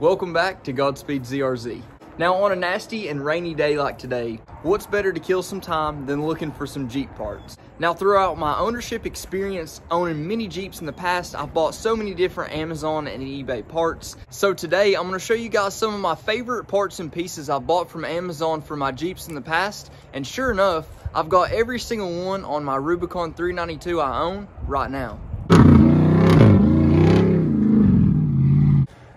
Welcome back to Godspeed ZRZ. Now on a nasty and rainy day like today, what's better to kill some time than looking for some Jeep parts? Now throughout my ownership experience, owning many Jeeps in the past, I've bought so many different Amazon and eBay parts. So today I'm gonna show you guys some of my favorite parts and pieces I've bought from Amazon for my Jeeps in the past. And sure enough, I've got every single one on my Rubicon 392 I own right now.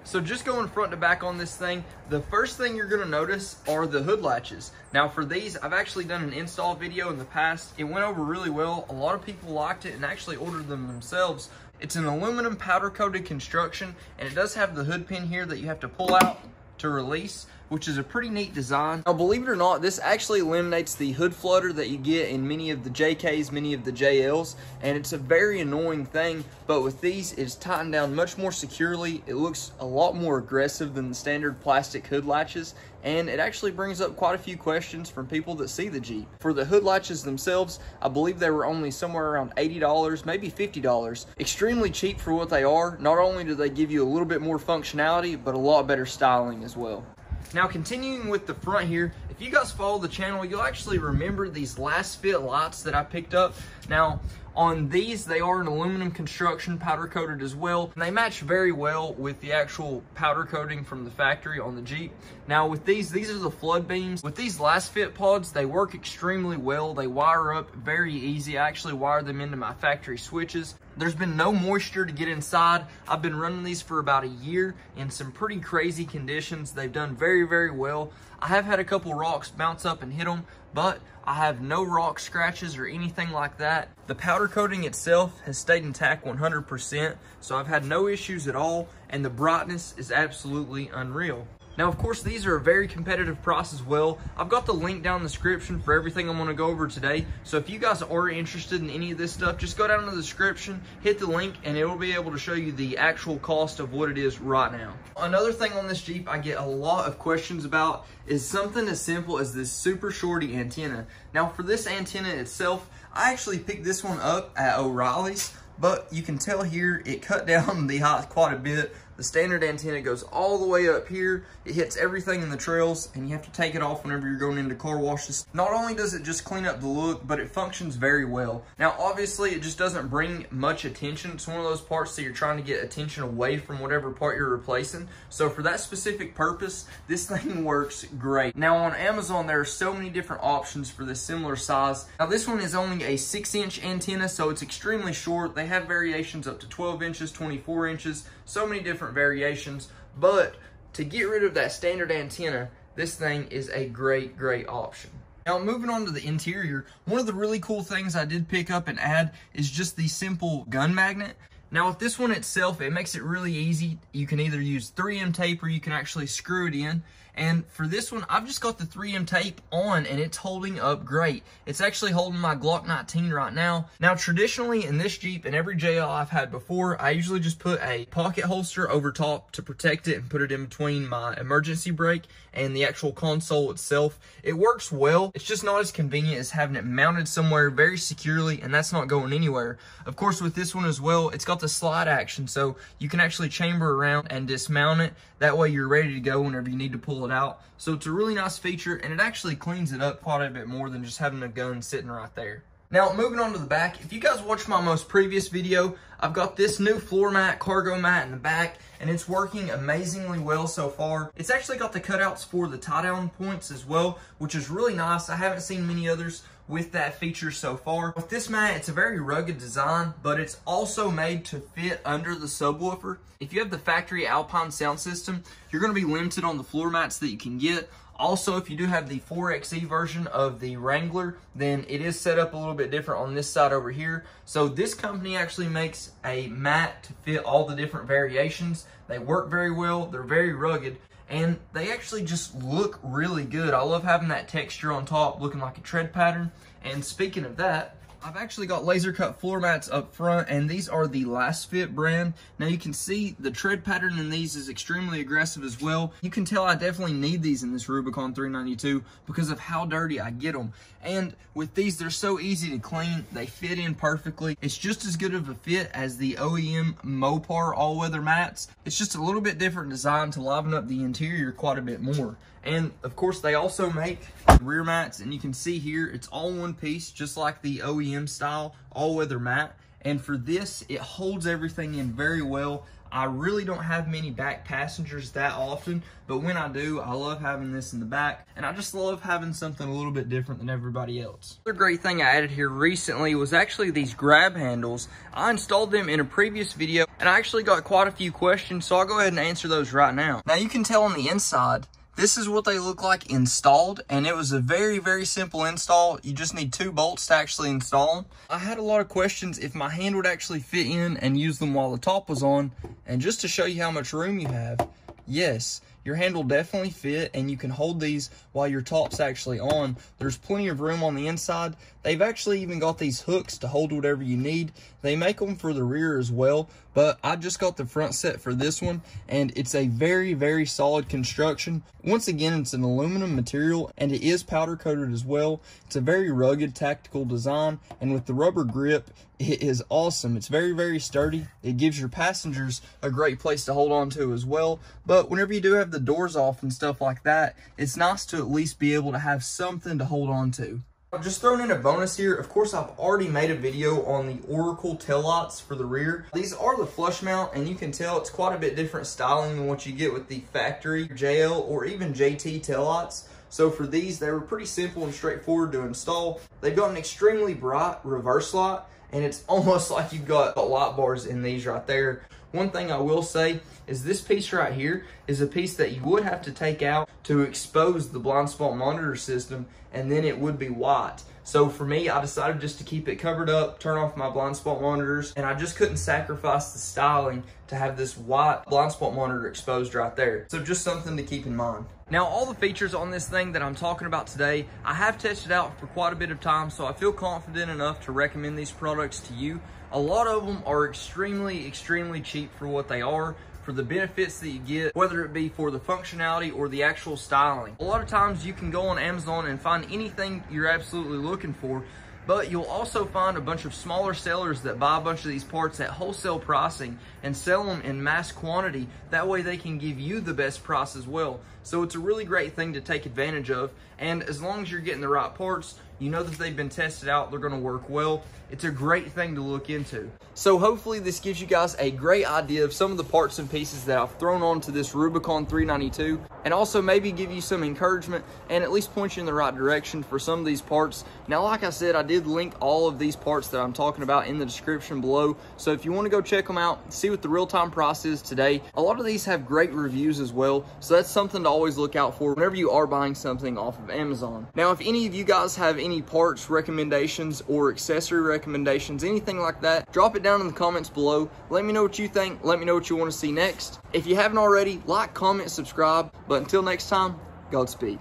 So just going front to back on this thing, the first thing you're gonna notice are the hood latches. Now for these, I've actually done an install video in the past. It went over really well. A lot of people liked it and actually ordered them themselves. It's an aluminum powder coated construction, and it does have the hood pin here that you have to pull out to release, which is a pretty neat design. Now believe it or not, this actually eliminates the hood flutter that you get in many of the JKs, many of the JLs, and it's a very annoying thing, but with these, it's tightened down much more securely. It looks a lot more aggressive than the standard plastic hood latches, and it actually brings up quite a few questions from people that see the Jeep. For the hood latches themselves, I believe they were only somewhere around $80, maybe $50. Extremely cheap for what they are. Not only do they give you a little bit more functionality, but a lot better styling as well. Now continuing with the front here, if you guys follow the channel, you'll actually remember these LASFIT lights that I picked up. Now on these, they are an aluminum construction, powder coated as well, and they match very well with the actual powder coating from the factory on the Jeep. Now with these are the flood beams. With these LASFIT pods, they work extremely well. They wire up very easy. I actually wired them into my factory switches. There's been no moisture to get inside. I've been running these for about a year in some pretty crazy conditions. They've done very, very well. I have had a couple rocks bounce up and hit them, but I have no rock scratches or anything like that. The powder coating itself has stayed intact 100%, so I've had no issues at all, and the brightness is absolutely unreal. Now, of course, these are a very competitive price as well. I've got the link down in the description for everything I'm gonna go over today. So if you guys are interested in any of this stuff, just go down in the description, hit the link, and it will be able to show you the actual cost of what it is right now. Another thing on this Jeep I get a lot of questions about is something as simple as this super shorty antenna. Now for this antenna itself, I actually picked this one up at O'Reilly's, but you can tell here it cut down the height quite a bit. The standard antenna goes all the way up here. It hits everything in the trails, and you have to take it off whenever you're going into car washes. Not only does it just clean up the look, but it functions very well. Now, obviously, it just doesn't bring much attention. It's one of those parts that you're trying to get attention away from whatever part you're replacing. So for that specific purpose, this thing works great. Now, on Amazon, there are so many different options for this similar size. Now, this one is only a 6-inch antenna, so it's extremely short. They have variations up to 12 inches, 24 inches, so many different variations, but to get rid of that standard antenna, this thing is a great option. Now moving on to the interior, one of the really cool things I did pick up and add is just the simple gun magnet. Now with this one itself, it makes it really easy. You can either use 3M tape or you can actually screw it in. And for this one, I've just got the 3M tape on and it's holding up great. It's actually holding my Glock 19 right now. Now traditionally in this Jeep and every JL I've had before, I usually just put a pocket holster over top to protect it and put it in between my emergency brake and the actual console itself. It works well. It's just not as convenient as having it mounted somewhere very securely, and that's not going anywhere. Of course with this one as well, it's got the slide action, so you can actually chamber around and dismount it. That way you're ready to go whenever you need to pull it out. So it's a really nice feature, and it actually cleans it up quite a bit more than just having a gun sitting right there. Now moving on to the back, if you guys watched my most previous video, I've got this new floor mat, cargo mat in the back, and it's working amazingly well so far. It's actually got the cutouts for the tie down points as well, which is really nice. I haven't seen many others with that feature so far. With this mat, it's a very rugged design, but it's also made to fit under the subwoofer. If you have the factory Alpine sound system, you're gonna be limited on the floor mats that you can get. Also, if you do have the 4XE version of the Wrangler, then it is set up a little bit different on this side over here. So this company actually makes a mat to fit all the different variations. They work very well, they're very rugged, and they actually just look really good. I love having that texture on top looking like a tread pattern. And speaking of that, I've actually got laser cut floor mats up front, and these are the LASFIT brand. Now you can see the tread pattern in these is extremely aggressive as well. You can tell I definitely need these in this Rubicon 392 because of how dirty I get them. And with these, they're so easy to clean. They fit in perfectly. It's just as good of a fit as the OEM Mopar all-weather mats. It's just a little bit different design to liven up the interior quite a bit more. And of course, they also make rear mats, and you can see here it's all one piece, just like the OEM style all-weather mat. And for this, it holds everything in very well. I really don't have many back passengers that often, but when I do, I love having this in the back, and I just love having something a little bit different than everybody else. Another great thing I added here recently was actually these grab handles. I installed them in a previous video, and I actually got quite a few questions, so I'll go ahead and answer those right now. Now you can tell on the inside, this is what they look like installed, and it was a very, very simple install. You just need two bolts to actually install them. I had a lot of questions if my hand would actually fit in and use them while the top was on, and just to show you how much room you have, yes, your hand will definitely fit, and you can hold these while your top's actually on. There's plenty of room on the inside. They've actually even got these hooks to hold whatever you need. They make them for the rear as well, but I just got the front set for this one, and it's a very, very solid construction. Once again, it's an aluminum material, and it is powder coated as well. It's a very rugged tactical design, and with the rubber grip, it is awesome. It's very, very sturdy. It gives your passengers a great place to hold on to as well, but whenever you do have the doors off and stuff like that, it's nice to at least be able to have something to hold on to. I've just thrown in a bonus here. Of course, I've already made a video on the Oracle tail lights for the rear. These are the flush mount, and you can tell it's quite a bit different styling than what you get with the factory JL or even JT tail lights. So for these, they were pretty simple and straightforward to install. They've got an extremely bright reverse light, and it's almost like you've got light bars in these right there. One thing I will say is this piece right here is a piece that you would have to take out to expose the blind spot monitor system, and then it would be white. So for me, I decided just to keep it covered up, turn off my blind spot monitors, and I just couldn't sacrifice the styling to have this white blind spot monitor exposed right there. So just something to keep in mind. Now, all the features on this thing that I'm talking about today, I have tested out for quite a bit of time, so I feel confident enough to recommend these products to you. A lot of them are extremely, extremely cheap for what they are, for the benefits that you get, whether it be for the functionality or the actual styling. A lot of times you can go on Amazon and find anything you're absolutely looking for, but you'll also find a bunch of smaller sellers that buy a bunch of these parts at wholesale pricing and sell them in mass quantity. That way they can give you the best price as well. So it's a really great thing to take advantage of. And as long as you're getting the right parts, you know that they've been tested out, they're gonna work well. It's a great thing to look into. So hopefully this gives you guys a great idea of some of the parts and pieces that I've thrown onto this Rubicon 392, and also maybe give you some encouragement and at least point you in the right direction for some of these parts. Now, like I said, I did link all of these parts that I'm talking about in the description below. So if you wanna go check them out, see what the real-time price is today. A lot of these have great reviews as well. So that's something to always look out for whenever you are buying something off of Amazon. Now, if any of you guys have any parts recommendations or accessory recommendations, anything like that, drop it down in the comments below. Let me know what you think. Let me know what you want to see next. If you haven't already, like, comment, subscribe. But until next time, Godspeed.